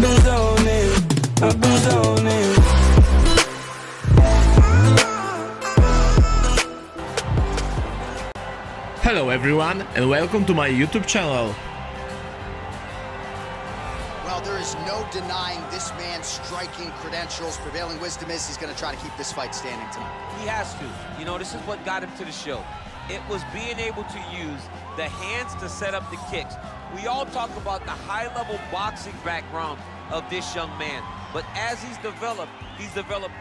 I've been zoning. Hello everyone and welcome to my YouTube channel. Well, there is no denying this man's striking credentials. Prevailing wisdom is he's going to try to keep this fight standing tonight. He has to. You know, this is what got him to the show. It was being able to use the hands to set up the kicks. We all talk about the high-level boxing background of this young man, but as he's developed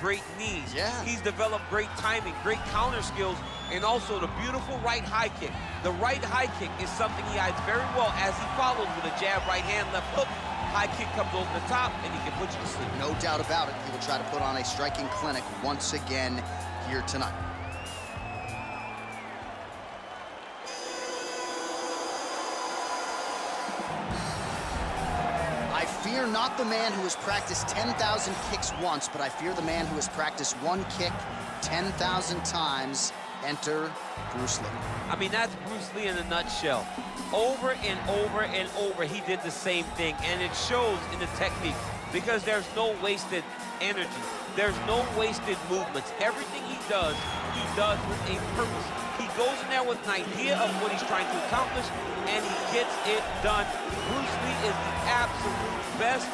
great knees. Yeah. He's developed great timing, great counter skills, and also the beautiful right high kick. The right high kick is something he hides very well as he follows with a jab, right hand, left hook. High kick comes over the top, and he can put you to sleep. No doubt about it. He will try to put on a striking clinic once again here tonight. I fear not the man who has practiced 10,000 kicks once, but I fear the man who has practiced one kick 10,000 times. Enter Bruce Lee. I mean, that's Bruce Lee in a nutshell. Over and over and over, he did the same thing, and it shows in the technique because there's no wasted energy. There's no wasted movements. Everything he does with a purpose. He goes in there with an idea of what he's trying to accomplish, and he gets it done. Bruce Lee is the absolute best.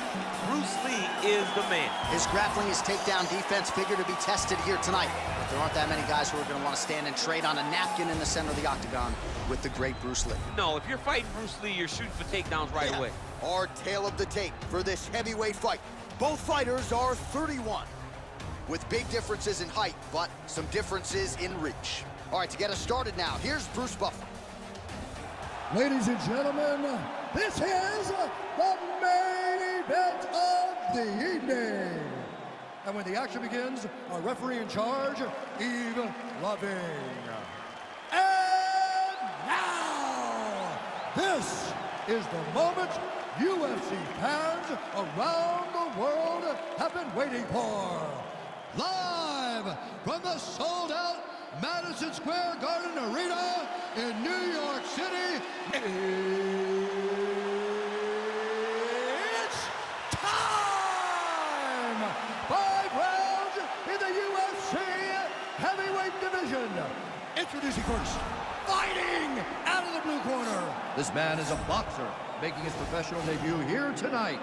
Bruce Lee is the man. His grappling, his takedown defense figure to be tested here tonight. But there aren't that many guys who are going to want to stand and trade on a napkin in the center of the octagon with the great Bruce Lee. No, if you're fighting Bruce Lee, you're shooting for takedowns right away. Our tale of the tape for this heavyweight fight. Both fighters are 31, with big differences in height, but some differences in reach. All right, to get us started now, here's Bruce Buffer. Ladies and gentlemen, this is the main event of the evening. And when the action begins, our referee in charge, Eve Loving. And now, this is the moment UFC fans around the world have been waiting for. Live from the sold-out Madison Square Garden Arena in New York City, it's time! 5 rounds in the UFC heavyweight division. Introducing first, fighting out of the blue corner. This man is a boxer making his professional debut here tonight.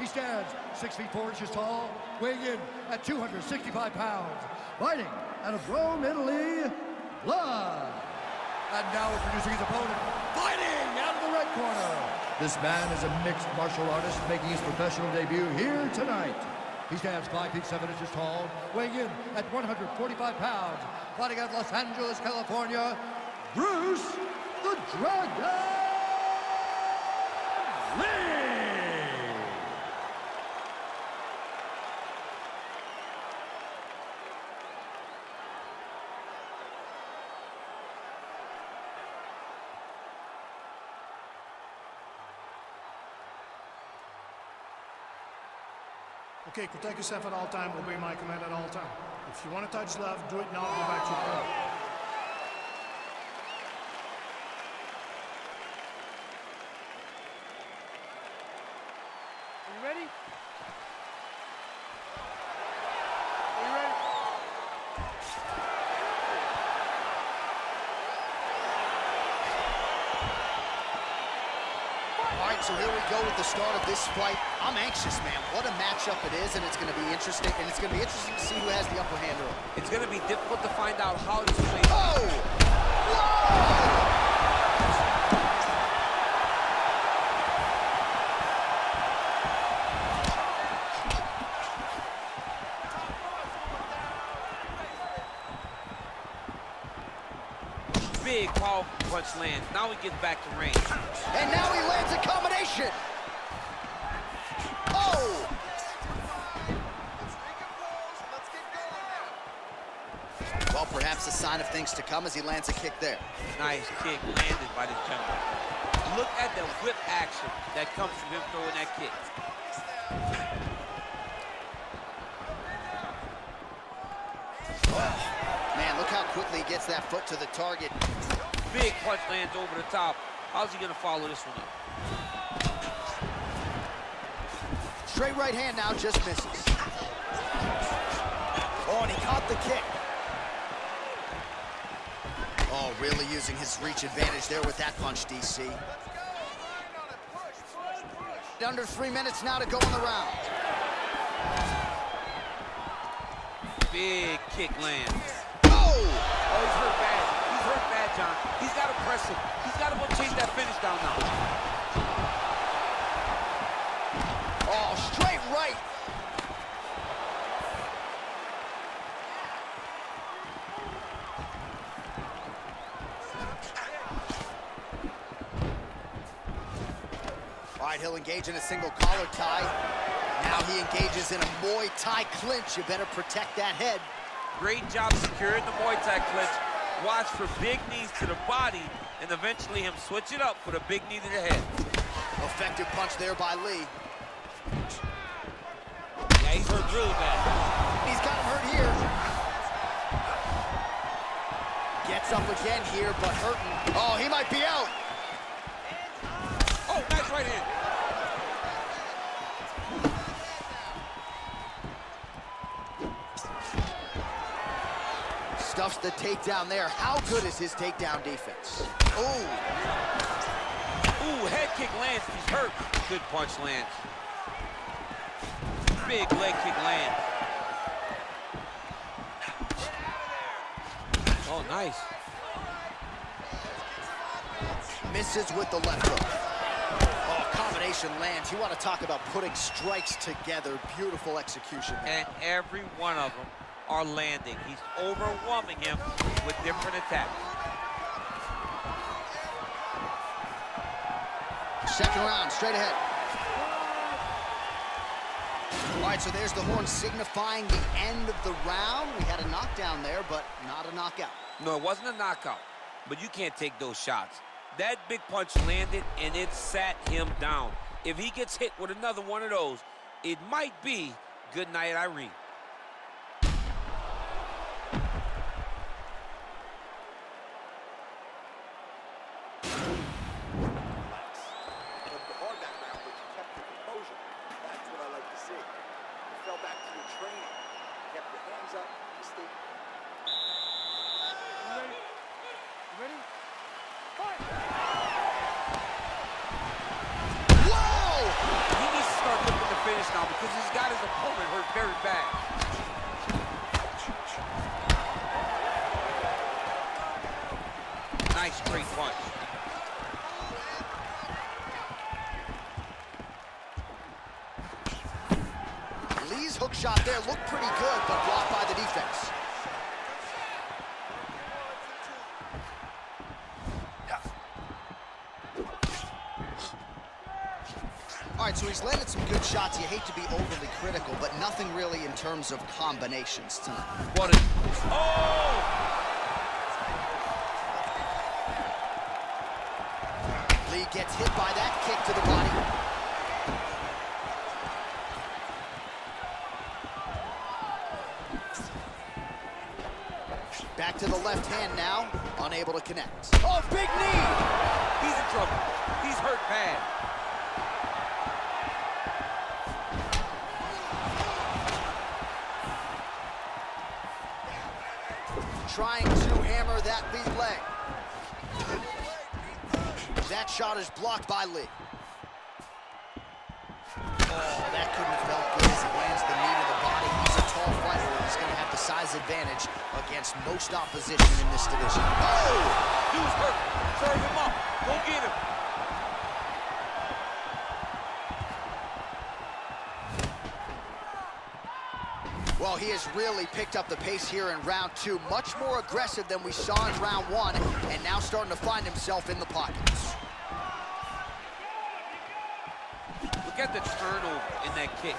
He stands 6 feet 4 inches tall, weighing in at 265 pounds. Fighting out of Rome, Italy, Love. And now introducing his opponent, fighting out of the red corner. This man is a mixed martial artist making his professional debut here tonight. He stands 5 feet 7 inches tall, weighing in at 145 pounds. Fighting out of Los Angeles, California, Bruce the Dragon Lee. Okay, protect yourself at all time, obey my command at all time. If you want to touch left, do it now, go back to your corner. Are you ready? Are you ready? All right, so here we go with the start of this fight. I'm anxious, man. What a matchup it is, and it's going to be interesting. And it's going to be interesting to see who has the upper hand early. It's going to be difficult to find out how to play. Oh! Whoa! Big, powerful punch lands. Now he gets back to range. And now he lands a combination. Well, perhaps a sign of things to come as he lands a kick there. Nice kick landed by this gentleman. Look at the whip action that comes from him throwing that kick. Oh, man, look how quickly he gets that foot to the target. Big punch lands over the top. How's he going to follow this one up? Straight right hand now, just misses. Oh, and he caught the kick. Oh, really using his reach advantage there with that punch, DC. Under 3 minutes now to go in the round. Big kick lands. Oh! Oh, he's hurt bad. He's hurt bad, John. He's got to press him. He's got to go chase that finish down now. Oh, straight right. He'll engage in a single collar tie. Now he engages in a Muay Thai clinch. You better protect that head. Great job securing the Muay Thai clinch. Watch for big knees to the body and eventually him switch it up for the big knee to the head. Effective punch there by Lee. Yeah, he's hurt really bad. He's got him hurt here. Gets up again here, but hurting. Oh, he might be out. Oh, nice right hand. Stuffs the takedown there. How good is his takedown defense? Ooh. Ooh, head kick lands. He's hurt. Good punch lands. Big leg kick lands. Oh, nice. Misses with the left hook. Oh, combination lands. You want to talk about putting strikes together. Beautiful execution. And every one of them are landing. He's overwhelming him with different attacks. Second round, straight ahead. All right, so there's the horn signifying the end of the round. We had a knockdown there, but not a knockout. No, it wasn't a knockout, but you can't take those shots. That big punch landed, and it sat him down. If he gets hit with another one of those, it might be good night, Irene. Shot there looked pretty good, but blocked by the defense. All right, so he's landed some good shots. You hate to be overly critical, but nothing really in terms of combinations tonight. What a... Oh! Lee gets hit by that kick to the body. Back to the left hand now, unable to connect. Oh, big knee! He's in trouble. He's hurt bad. Trying to hammer that lead leg. That shot is blocked by Lee. Oh, that couldn't have felt good as he lands the knee to the body. He's a tall fighter. He's going to have the size advantage against most opposition in this division. Oh! Dude's hurt. Serve him up. Go get him. Well, he has really picked up the pace here in round two. Much more aggressive than we saw in round one, and now starting to find himself in the pockets. Look at the turnover in that kick.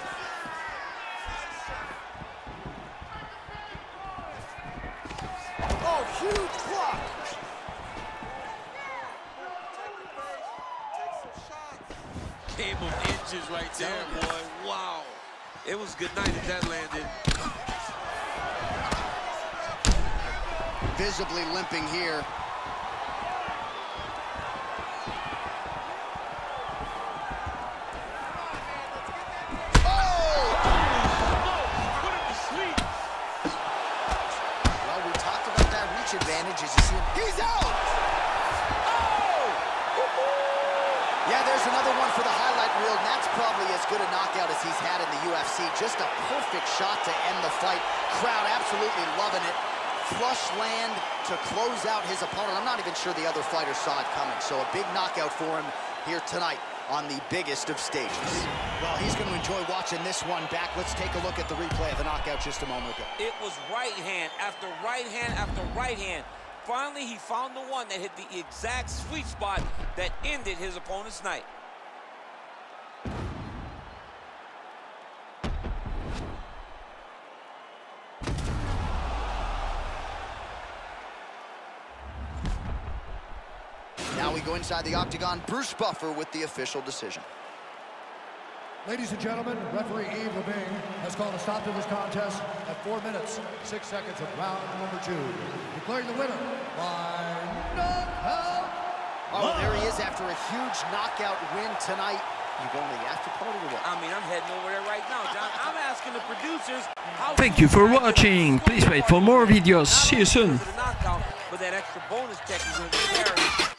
Oh, huge block. Game of inches right there, boy. Wow. It was good night if that landed. Visibly limping here. he's had in the UFC. Just a perfect shot to end the fight. Crowd absolutely loving it. Flush land to close out his opponent. I'm not even sure the other fighter saw it coming. So a big knockout for him here tonight on the biggest of stages. Well, he's going to enjoy watching this one back. Let's take a look at the replay of the knockout just a moment ago. It was right hand after right hand after right hand. Finally, he found the one that hit the exact sweet spot that ended his opponent's night. Now we go inside the octagon. Bruce Buffer with the official decision. Ladies and gentlemen, referee Eve Lubbing has called a stop to this contest at 4 minutes, 6 seconds of round number 2. Declaring the winner by knockout. Oh, there he is after a huge knockout win tonight. You going to the after party or what? I mean, I'm heading over there right now, John. I'm asking the producers how... Thank you for watching. Please wait for more videos. See you soon. ...for the knockout, but that extra bonus check is going to be there.